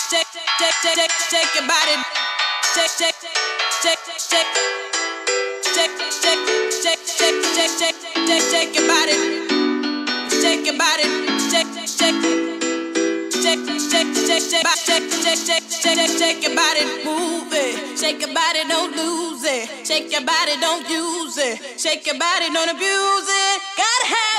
shake your body. Shake your body. Shake your body. Shake your body. Move it. Shake your body, don't lose it. Shake your body, don't use it. Shake your body, don't abuse it. Gotta have